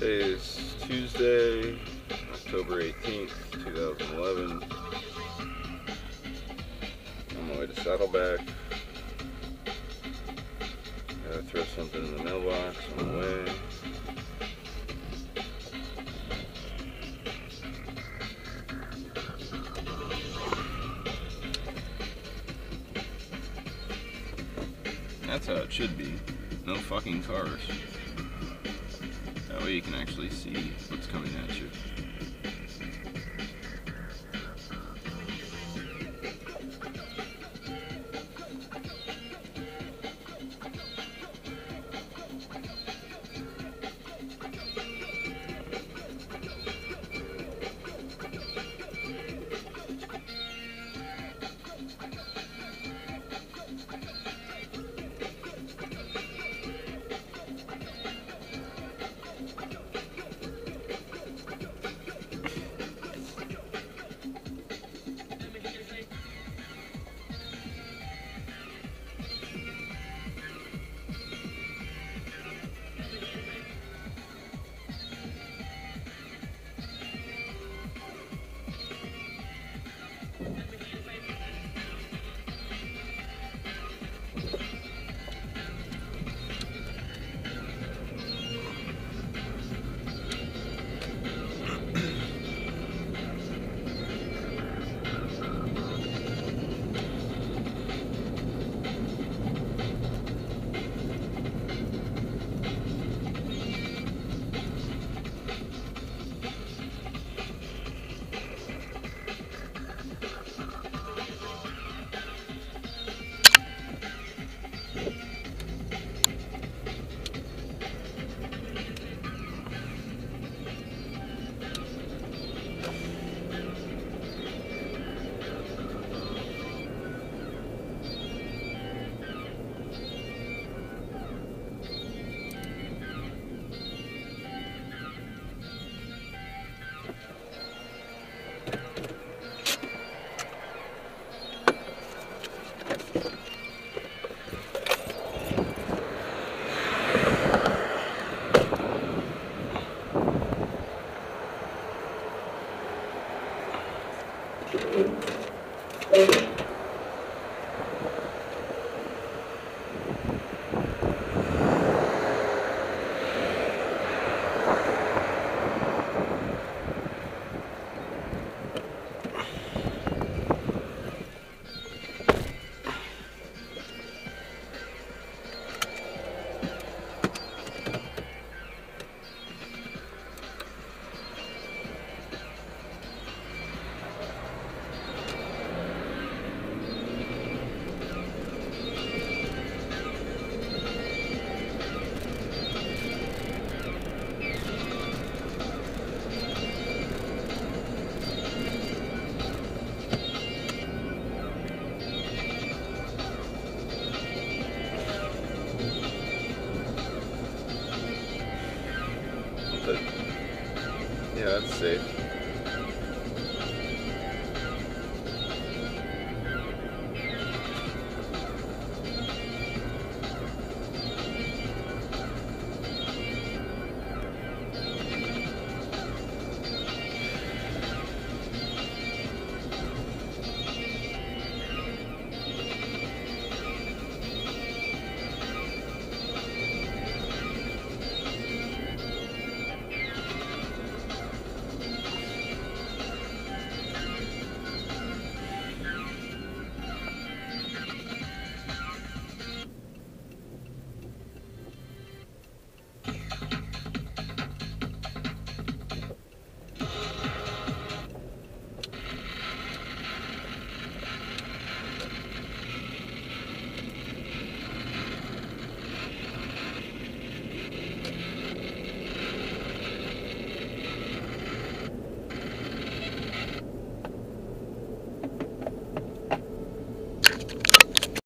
Today is Tuesday, October 18th, 2011. On my way to Saddleback. Gotta throw something in the mailbox on the way. That's how it should be. No fucking cars. That way you can actually see what's coming at you. Yeah, that's safe.